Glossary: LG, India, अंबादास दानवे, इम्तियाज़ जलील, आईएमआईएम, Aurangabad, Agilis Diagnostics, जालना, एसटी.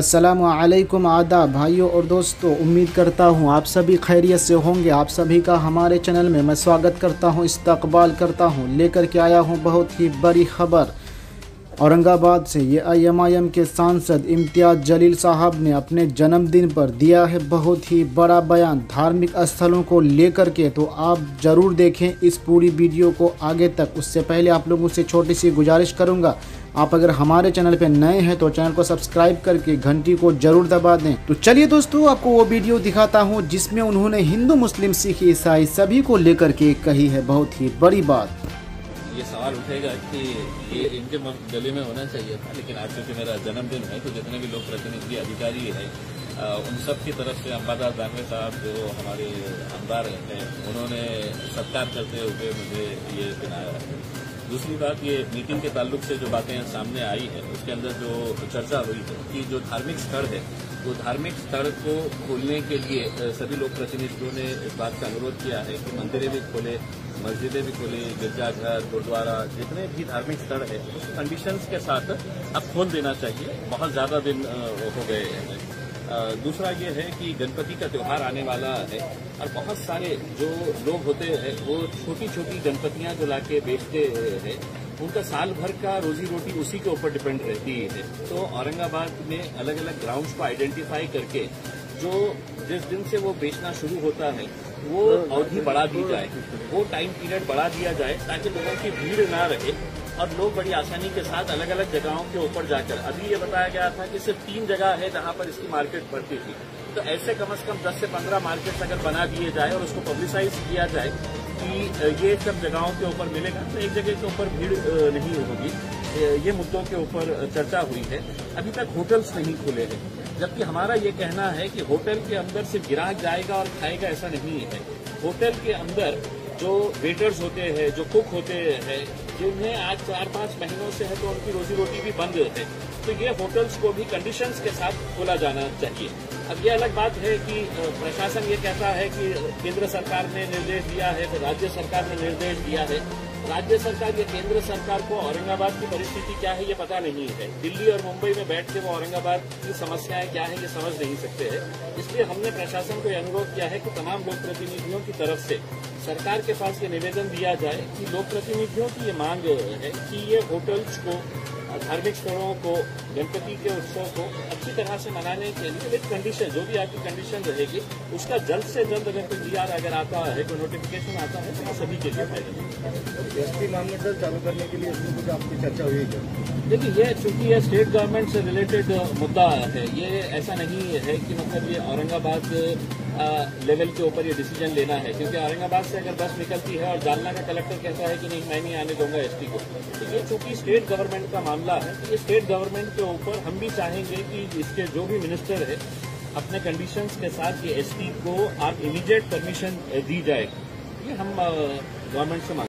अस्सलामुअलैकुम आदाब भाइयों और दोस्तों, उम्मीद करता हूँ आप सभी खैरियत से होंगे। आप सभी का हमारे चैनल में मैं स्वागत करता हूँ, इस्तकबाल करता हूँ। लेकर के आया हूँ बहुत ही बड़ी खबर औरंगाबाद से। ये आईएमआईएम के सांसद इम्तियाज़ जलील साहब ने अपने जन्मदिन पर दिया है बहुत ही बड़ा बयान धार्मिक स्थलों को लेकर के, तो आप ज़रूर देखें इस पूरी वीडियो को आगे तक। उससे पहले आप लोगों से छोटी सी गुजारिश करूंगा, आप अगर हमारे चैनल पर नए हैं तो चैनल को सब्सक्राइब करके घंटी को ज़रूर दबा दें। तो चलिए दोस्तों, आपको वो वीडियो दिखाता हूँ जिसमें उन्होंने हिंदू, मुस्लिम, सिख, ईसाई सभी को लेकर के कही है बहुत ही बड़ी बात। ये सवाल उठेगा कि ये इनके गले में होना चाहिए था, लेकिन आज क्योंकि मेरा जन्मदिन है तो जितने भी लोग प्रतिनिधि अधिकारी हैं उन सब की तरफ से अंबादास दानवे साहब जो हमारे आमदार रहते हैं उन्होंने सत्कार करते हुए मुझे ये पहनाया है। दूसरी बात, ये मीटिंग के ताल्लुक से जो बातें सामने आई हैं उसके अंदर जो चर्चा हुई है कि जो धार्मिक स्थल है वो धार्मिक स्थल को खोलने के लिए सभी लोग प्रतिनिधियों ने इस बात का अनुरोध किया है कि मंदिरें भी खोले, मस्जिदें भी खोली, गिरजाघर, गुरुद्वारा, जितने भी धार्मिक स्थल है उस कंडीशंस के साथ अब खोल देना चाहिए। बहुत ज़्यादा दिन हो गए हैं। दूसरा ये है कि गणपति का त्यौहार आने वाला है और बहुत सारे जो लोग होते हैं वो छोटी छोटी गणपतियाँ जो लाके बेचते हैं, उनका साल भर का रोजी रोटी उसी के ऊपर डिपेंड रहती है। तो औरंगाबाद में अलग अलग ग्राउंड्स को आइडेंटिफाई करके जो जिस दिन से वो बेचना शुरू होता है वो अवधि बढ़ा दी जाए, वो टाइम पीरियड बढ़ा दिया जाए ताकि लोगों की भीड़ ना रहे और लोग बड़ी आसानी के साथ अलग अलग जगहों के ऊपर जाकर। अभी ये बताया गया था कि सिर्फ 3 जगह है जहां पर इसकी मार्केट बढ़ती थी, तो ऐसे कम से कम 10 से 15 मार्केट अगर बना दिए जाए और उसको पब्लिसाइज किया जाए कि ये सब जगहों के ऊपर मिलेगा तो एक जगह के ऊपर भीड़ नहीं होगी। ये मुद्दों के ऊपर चर्चा हुई है। अभी तक होटल्स नहीं खुले हैं, जबकि हमारा ये कहना है कि होटल के अंदर सिर्फ ग्राहक जाएगा और खाएगा ऐसा नहीं है। होटल के अंदर जो वेटर्स होते हैं, जो कुक होते हैं, जिन्हें आज 4-5 महीनों से है तो उनकी रोजी रोटी भी बंद है, तो ये होटल्स को भी कंडीशंस के साथ खोला जाना चाहिए। अब ये अलग बात है कि प्रशासन ये कहता है कि केंद्र सरकार ने निर्देश दिया है तो राज्य सरकार ने निर्देश दिया है। राज्य सरकार या केंद्र सरकार को औरंगाबाद की परिस्थिति क्या है ये पता नहीं है। दिल्ली और मुंबई में बैठ के वो औरंगाबाद की समस्याएं क्या है ये समझ नहीं सकते हैं। इसलिए हमने प्रशासन को अनुरोध किया है कि तमाम लोक प्रतिनिधियों की तरफ से सरकार के पास ये निवेदन दिया जाए कि लोक प्रतिनिधियों की ये मांग है कि ये होटल्स को, धार्मिक स्थलों को, गणपति के उत्सव को अच्छी तरह से मनाने के लिए विद कंडीशन, जो भी आपकी कंडीशन रहेगी उसका जल्द से जल्द अगर कोई डीआर अगर आता है, कोई नोटिफिकेशन आता है तो सभी के लिए फायदा। एसटी मामले सर चालू करने के लिए इसमें कुछ आपकी चर्चा हुई है? देखिए, ये चूंकि ये स्टेट गवर्नमेंट से रिलेटेड मुद्दा है, ये ऐसा नहीं है कि मतलब ये औरंगाबाद लेवल के ऊपर ये डिसीजन लेना है, क्योंकि औरंगाबाद से अगर बस निकलती है और जालना का कलेक्टर कहता है कि नहीं मैं नहीं आने दूंगा एसटी को, तो ये चूंकि स्टेट गवर्नमेंट का मामला है तो ये स्टेट गवर्नमेंट के ऊपर हम भी चाहेंगे कि इसके जो भी मिनिस्टर है अपने कंडीशंस के साथ ये एसटी को आप इमीडिएट परमिशन दी जाए, ये हम गवर्नमेंट से